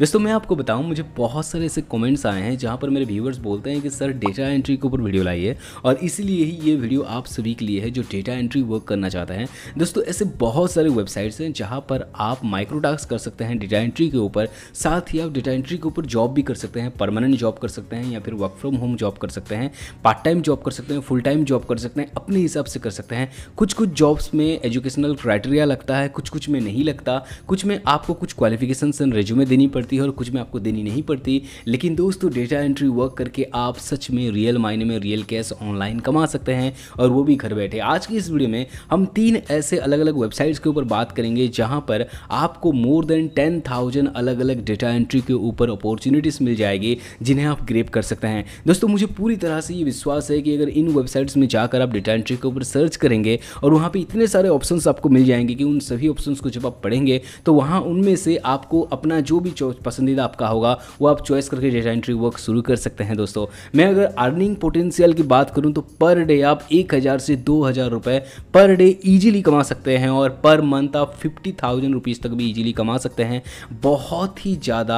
दोस्तों मैं आपको बताऊं, मुझे बहुत सारे ऐसे कमेंट्स आए हैं जहां पर मेरे व्यूअर्स बोलते हैं कि सर डेटा एंट्री के ऊपर वीडियो लाइए, और इसीलिए ही ये वीडियो आप सभी के लिए है जो डेटा एंट्री वर्क करना चाहते हैं। दोस्तों ऐसे बहुत सारे वेबसाइट्स हैं जहाँ पर आप माइक्रो टास्क कर सकते हैं डेटा एंट्री के ऊपर, साथ ही आप डेटा एंट्री के ऊपर जॉब भी कर सकते हैं, परमानेंट जॉब कर सकते हैं या फिर वर्क फ्रॉम होम जॉब कर सकते हैं, पार्ट टाइम जॉब कर सकते हैं, फुल टाइम जॉब कर सकते हैं, अपने हिसाब से कर सकते हैं। कुछ जॉब्स में एजुकेशनल क्राइटेरिया लगता है, कुछ में नहीं लगता, कुछ में आपको कुछ क्वालिफिकेशंस एंड रेज्यूमे देनी पड़ती है और कुछ में आपको देनी नहीं पड़ती। लेकिन दोस्तों डेटा एंट्री वर्क करके आप सच में रियल मायने में रियल कैश ऑनलाइन कमा सकते हैं, और वो भी घर बैठे। आज की इस वीडियो में हम 3 ऐसे अलग अलग वेबसाइट्स के ऊपर बात करेंगे जहाँ पर आपको मोर देन 10,000 अलग अलग डेटा एंट्री के ऊपर अपॉर्चुनिटीज़ मिल जाएगी जिन्हें आप ग्रैब कर सकते हैं। दोस्तों मुझे पूरी तरह से ये विश्वास है कि अगर इन वेबसाइट्स में जाकर आप डेटा एंट्री के ऊपर सर्च करेंगे और वहाँ पे इतने सारे ऑप्शंस आपको मिल जाएंगे कि उन सभी ऑप्शंस को जब आप पढ़ेंगे तो वहाँ उनमें से आपको अपना जो भी पसंदीदा आपका होगा वो आप चॉइस करके डेटा एंट्री वर्क शुरू कर सकते हैं। दोस्तों मैं अगर अर्निंग पोटेंशियल की बात करूँ तो पर डे आप 1,000 से 2,000 रुपये पर डे ईजिली कमा सकते हैं, और पर मंथ आप 50,000 रुपीज़ तक भी ईजिली कमा सकते हैं। बहुत ही ज़्यादा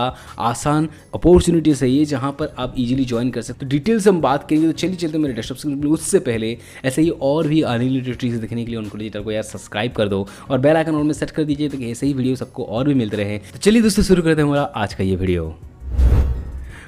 आसान अपॉर्चुनिटीज़ है ये जहाँ पर आप ईजिली ज्वाइन कर सकते हो। डिटेल्स हम बात करेंगे, तो चलिए चलते मेरे डिस्क्रिप्शन में। उससे पहले ऐसे ही और भी अर्निंग रिलेटेड ट्रिक्स देखने के लिए उनको लीजिए को यार सब्सक्राइब कर दो और बेल आइकन ऑल में सेट कर दीजिए ताकि ऐसे ही वीडियो सबको और भी मिलते रहे। तो चलिए दोस्तों शुरू करते हैं हमारा आज का ये वीडियो।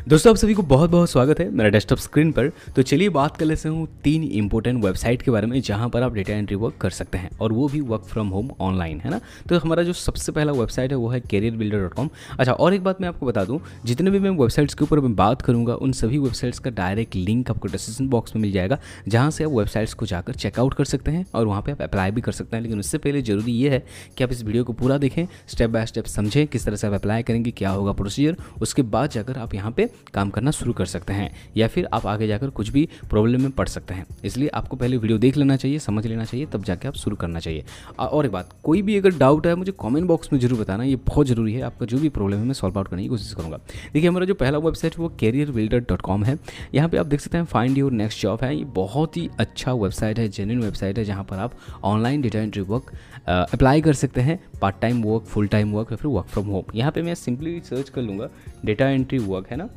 दोस्तों आप सभी को बहुत बहुत स्वागत है मेरा डेस्कटॉप स्क्रीन पर। तो चलिए बात कर लेते हैं 3 इंपॉर्टेंट वेबसाइट के बारे में जहां पर आप डेटा एंट्री वर्क कर सकते हैं, और वो भी वर्क फ्रॉम होम ऑनलाइन, है ना। तो हमारा जो सबसे पहला वेबसाइट है वो है CareerBuilder.com। अच्छा, और एक बात मैं आपको बता दूं, जितने भी मैं वेबसाइट्स के ऊपर मैं बात करूँगा उन सभी वेबसाइट्स का डायरेक्ट लिंक आपको डिस्क्रिप्शन बॉक्स में मिल जाएगा, जहाँ से आप वेबसाइट्स को जाकर चेकआउट कर सकते हैं और वहाँ पर आप अप्लाई भी कर सकते हैं। लेकिन उससे पहले जरूरी ये है कि आप इस वीडियो को पूरा देखें, स्टेप बाय स्टेप समझें किस तरह से आप अप्लाई करेंगे, क्या होगा प्रोसीजर, उसके बाद जाकर आप यहाँ पर काम करना शुरू कर सकते हैं, या फिर आप आगे जाकर कुछ भी प्रॉब्लम में पड़ सकते हैं। इसलिए आपको पहले वीडियो देख लेना चाहिए, समझ लेना चाहिए, तब जाके आप शुरू करना चाहिए। और एक बात, कोई भी अगर डाउट है मुझे कमेंट बॉक्स में जरूर बताना, ये बहुत ज़रूरी है। आपका जो भी प्रॉब्लम है मैं सॉल्व आउट करने की कोशिश करूँगा। देखिए हमारा जो पहला वेबसाइट वो CareerBuilder.com है। यहाँ पर आप देख सकते हैं फाइंड योर नेक्स्ट जॉब है। ये बहुत ही अच्छा वेबसाइट है, जेन्युइन वेबसाइट है, जहाँ पर आप online data entry work apply कर सकते हैं, part time work, full time work या फिर वर्क फ्रॉम होम। यहाँ पर मैं सिंपली सर्च कर लूँगा डेटा एंट्री वर्क, है ना।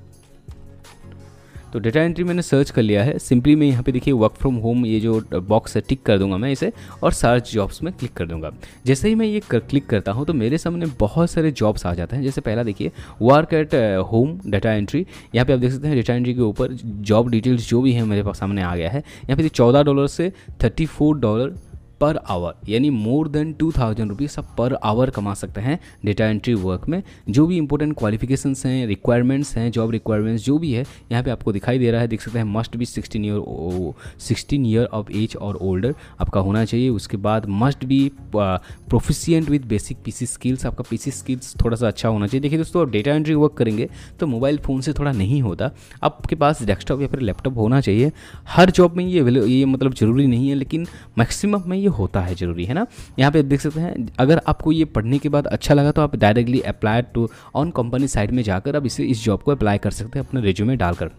तो डेटा एंट्री मैंने सर्च कर लिया है। सिंपली मैं यहाँ पे देखिए वर्क फ्रॉम होम ये जो बॉक्स है टिक कर दूंगा मैं इसे, और सर्च जॉब्स में क्लिक कर दूंगा। जैसे ही मैं ये क्लिक करता हूँ तो मेरे सामने बहुत सारे जॉब्स आ जाते हैं। जैसे पहला देखिए work at home data entry, यहाँ पे आप देख सकते हैं डेटा एंट्री के ऊपर जॉब डिटेल्स जो भी है मेरे पास सामने आ गया है। यहाँ पे $14 से $34 पर आवर, यानी मोर देन 2,000 रुपीज़ आप पर आवर कमा सकते हैं डेटा एंट्री वर्क में। जो भी इंपॉर्टेंट क्वालिफिकेशंस हैं, रिक्वायरमेंट्स हैं, जॉब रिक्वायरमेंट्स जो भी है यहाँ पे आपको दिखाई दे रहा है, देख सकते हैं। Must be 16 year of age और ओल्डर आपका होना चाहिए। उसके बाद must be proficient with basic PC skills, आपका पीसी स्किल्स थोड़ा सा अच्छा होना चाहिए। देखिए दोस्तों आप डेटा एंट्री वर्क करेंगे तो मोबाइल फ़ोन से थोड़ा नहीं होता, आपके पास डेस्कटॉप या फिर लैपटॉप होना चाहिए। हर जॉब में ये मतलब ज़रूरी नहीं है, लेकिन मैक्सिमम में ये होता है, जरूरी है ना। यहाँ पे आप देख सकते हैं, अगर आपको ये पढ़ने के बाद अच्छा लगा तो आप directly apply to on company site में जाकर आप इस जॉब को अप्लाई कर सकते हैं अपने रिज्यूमे डालकर,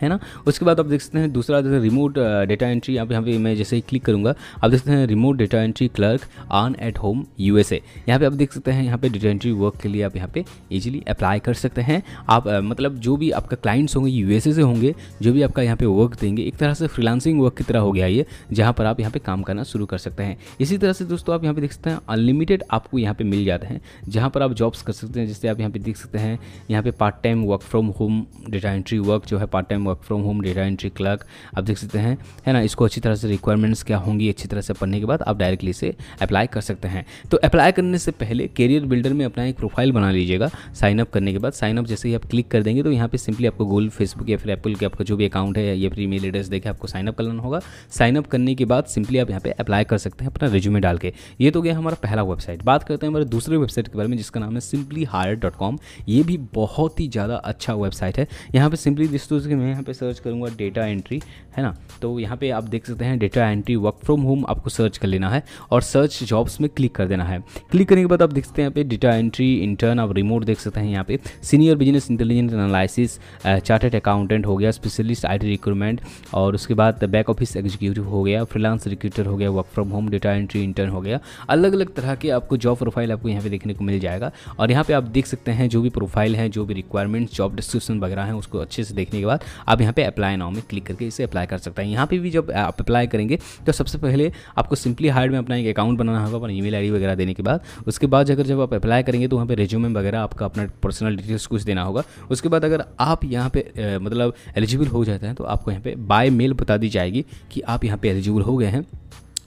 है ना। उसके बाद आप देख सकते हैं दूसरा जैसे रिमोट डेटा एंट्री। आप यहाँ पे मैं जैसे ही क्लिक करूँगा आप देख सकते हैं remote data entry clerk on at home USA। यहाँ पे आप देख सकते हैं, यहाँ पे डेटा एंट्री वर्क के लिए आप यहाँ पे इजीली अप्लाई कर सकते हैं। आप मतलब जो भी आपका क्लाइंट्स होंगे USA से होंगे, जो भी आपका यहाँ पे वर्क देंगे, एक तरह से फ्रीलांसिंग वर्क की तरह हो गया ये, जहाँ पर आप यहाँ पर काम करना शुरू कर सकते हैं। इसी तरह से दोस्तों आप यहाँ पर देख सकते हैं अनलिमिटेड आपको यहाँ पर मिल जाते हैं, जहाँ पर आप जॉब्स कर सकते हैं। जैसे आप यहाँ पर देख सकते हैं, यहाँ पर part time work from home data entry work जो है, part time work from home data entry clerk आप देख सकते हैं, है ना। इसको अच्छी तरह से रिक्वायरमेंट्स क्या होंगी अच्छी तरह से पढ़ने के बाद आप डायरेक्टली से अप्लाई कर सकते हैं। तो अप्लाई करने से पहले CareerBuilder में अपना एक प्रोफाइल बना लीजिएगा। साइन अप करने के बाद साइन अप जैसे ही आप क्लिक कर देंगे तो यहाँ पे सिंपली आपको गूगल, फेसबुक या फिर एप्पल के आपका जो भी अकाउंट है या फिर ईमेल एड्रेस देकर आपको साइन अप करना होगा। साइन अप करने के बाद सिंपली आप यहाँ पे अप्लाई कर सकते हैं अपना रिज्यूमे डाल के। ये तो गया हमारा पहला वेबसाइट। बात करते हैं हमारे दूसरे वेबसाइट के बारे में जिसका नाम है Simply Hired.com। ये भी बहुत ही ज़्यादा अच्छा वेबसाइट है। यहाँ पर सिंपली दोस्तों यहाँ पे सर्च करूँगा डेटा एंट्री, है ना। तो यहाँ पे आप देख सकते हैं data entry work from home आपको सर्च कर लेना है और सर्च जॉब्स में क्लिक कर देना है। क्लिक करने के बाद आप देख सकते हैं यहाँ पे डेटा एंट्री इंटर्न आप रिमोट देख सकते हैं। यहाँ पे senior business intelligence analysis, chartered accountant हो गया, स्पेशलिस्ट आईटी रिक्रूटमेंट, और उसके बाद बैक ऑफिस एग्जीक्यूटिव हो गया, फ्रीलांस रिक्रूटर हो गया, work from home data entry intern हो गया। अलग अलग तरह के आपको जॉब प्रोफाइल आपको यहाँ पे देखने को मिल जाएगा। और यहाँ पे आप देख सकते हैं जो भी प्रोफाइल है, जो भी रिक्वायरमेंट्स, जॉब डिस्क्रिप्शन वगैरह है, उसको अच्छे से देखने के बाद आप यहाँ पे अप्लाई नाउ में क्लिक करके इसे अप्लाई कर सकते हैं। यहाँ पे भी जब आप अप्लाई करेंगे तो सबसे पहले आपको सिंपली हायर्ड में अपना एक अकाउंट बनाना होगा, अपना ईमेल आईडी वगैरह देने के बाद। उसके बाद अगर जब आप अप्लाई करेंगे तो वहाँ पे रिज्यूमे वगैरह आपका अपना पर्सनल डिटेल्स कुछ देना होगा। उसके बाद अगर आप यहाँ पे मतलब एलिजिबल हो जाते हैं तो आपको यहाँ पे बाय मेल बता दी जाएगी कि आप यहाँ पे एलिजिबल हो गए हैं।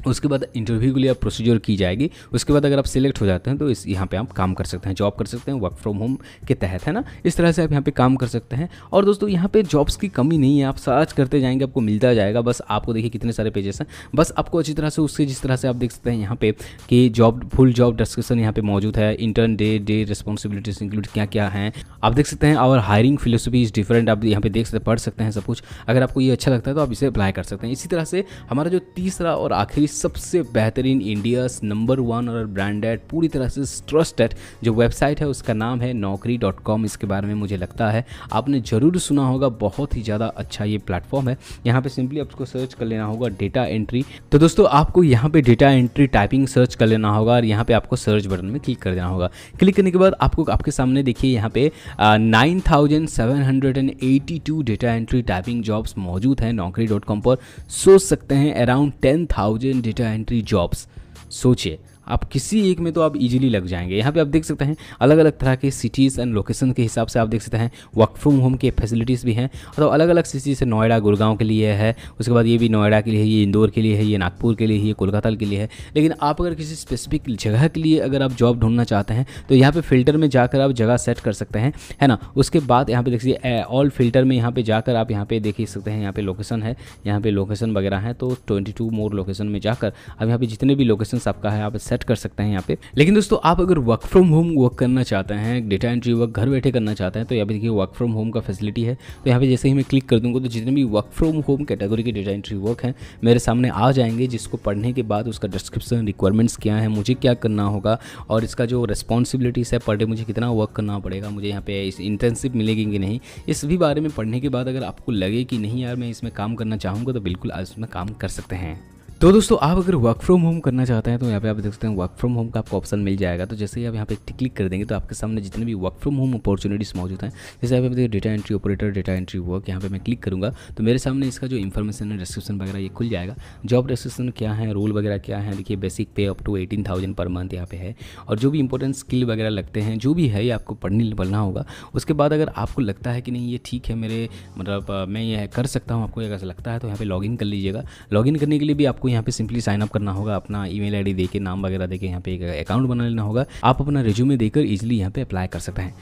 उसके बाद इंटरव्यू के लिए आप प्रोसीजर की जाएगी। उसके बाद अगर आप सिलेक्ट हो जाते हैं तो इस यहाँ पे आप काम कर सकते हैं, जॉब कर सकते हैं वर्क फ्रॉम होम के तहत, है ना। इस तरह से आप यहाँ पे काम कर सकते हैं। और दोस्तों यहाँ पे जॉब्स की कमी नहीं है, आप सर्च करते जाएंगे आपको मिलता जाएगा। बस आपको देखिए कितने सारे पेजेस हैं, बस आपको अच्छी तरह से उसके जिस तरह से आप देख सकते हैं यहाँ पे कि जॉब फुल जॉब डिस्क्रिप्शन यहाँ पे मौजूद है, इंटर्न डे रिस्पॉन्सिबिलिटीज इंक्लूड क्या क्या हैं आप देख सकते हैं, और हायरिंग फिलोसफी इज डिफरेंट आप यहाँ पे देख सकते पढ़ सकते हैं सब कुछ। अगर आपको ये अच्छा लगता है तो आप इसे अप्लाई कर सकते हैं। इसी तरह से हमारा जो तीसरा और आखिरी सबसे बेहतरीन इंडियाज़ नंबर 1 और ब्रांडेड पूरी तरह से ट्रस्टेड जो वेबसाइट है उसका नाम है naukri.com। इसके बारे में मुझे लगता है आपने ज़रूर सुना होगा, बहुत ही ज़्यादा अच्छा ये प्लेटफॉर्म है। यहाँ पे सिंपली आपको सर्च कर लेना होगा डेटा एंट्री। तो दोस्तों आपको यहाँ पे डेटा एंट्री टाइपिंग सर्च कर लेना होगा और यहाँ पे आपको सर्च बटन में क्लिक कर देना होगा। क्लिक करने के बाद आपको आपके सामने देखिए यहाँ पे 9782 डेटा एंट्री टाइपिंग जॉब्स मौजूद हैं naukri.com पर। सोच सकते हैं अराउंड 10,000 डेटा एंट्री जॉब्स, सोचिए आप किसी एक में तो आप इजीली लग जाएंगे। यहाँ पे आप देख सकते हैं अलग अलग तरह के सिटीज़ एंड लोकेशन के हिसाब से आप देख सकते हैं वर्क फ्रॉम होम के फैसिलिटीज़ भी हैं। और तो अलग अलग सिटीज़ से नोएडा गुड़गांव के लिए है, उसके बाद ये भी नोएडा के लिए है, ये इंदौर के लिए है, ये नागपुर के लिए है, ये कोलकाता के लिए है। लेकिन आप अगर किसी स्पेसिफिक जगह के लिए अगर आप जॉब ढूंढना चाहते हैं तो यहाँ पर फिल्टर में जाकर आप जगह सेट कर सकते हैं, है ना। उसके बाद यहाँ पर देखिए ऑल फिल्टर में यहाँ पर जाकर आप यहाँ पर देख सकते हैं यहाँ पर लोकेशन है, यहाँ पर लोकेशन वगैरह है। तो 22 मोर लोकेशन में जाकर आप यहाँ पर जितने भी लोकेशन आपका है आप कर सकते हैं यहाँ पे। लेकिन दोस्तों आप अगर वर्क फ्रॉम होम वर्क करना चाहते हैं, डेटा एंट्री वर्क घर बैठे करना चाहते हैं, तो यहाँ पे देखिए वर्क फ्रॉम होम का फैसिलिटी है। तो यहाँ पे जैसे ही मैं क्लिक कर दूंगा तो जितने भी वर्क फ्रॉम होम कैटेगरी के डेटा एंट्री वर्क हैं मेरे सामने आ जाएंगे, जिसको पढ़ने के बाद उसका डिस्क्रिप्शन, रिक्वायरमेंट्स क्या है, मुझे क्या करना होगा, और इसका जो रिस्पॉन्सिबिलिटीज़ है पर डे मुझे कितना वर्क करना पड़ेगा, मुझे यहाँ पे इस इंटर्नशिप मिलेगी कि नहीं, इस भी बारे में पढ़ने के बाद अगर आपको लगे कि नहीं यार मैं इसमें काम करना चाहूँगा तो बिल्कुल आप इसमें काम कर सकते हैं। तो दोस्तों आप अगर वर्क फ्रॉम होम करना चाहते हैं तो यहाँ पे आप देख सकते हैं वर्क फ्रॉम होम का आपको ऑप्शन मिल जाएगा। तो जैसे ही आप यहाँ पे क्लिक कर देंगे तो आपके सामने जितने भी वर्क फ्रॉम होम अपॉर्चुनिटीज़ मौजूद हैं, जैसे आप देखिए data entry operator, data entry work, यहाँ पे मैं क्लिक करूँगा तो मेरे सामने इसका जो इन्फॉर्मेशन है, डिस्क्रिप्शन वगैरह ये खुल जाएगा। जॉब डिस्क्रिप्शन क्या है, रोल वगैरह क्या है, देखिए बेसिक पे अप टू 18,000 पर मंथ यहाँ पे है। और जो भी इंपॉर्टेंट स्किल वगैरह लगते हैं जो भी है ये आपको पढ़ना होगा। उसके बाद अगर आपको लगता है कि नहीं ये ठीक है मेरे मतलब मैं ये कर सकता हूँ, आपको अगर लगता है तो यहाँ पर लॉगिन कर लीजिएगा। लॉगिन करने के लिए भी आपको यहाँ पे सिंपली साइन अप करना होगा, अपना ईमेल आईडी देके, नाम वगैरह देके यहाँ पे एक अकाउंट बना लेना होगा। आप अपना रिज्यूमे देकर इजीली यहाँ पे अप्लाई कर सकते हैं।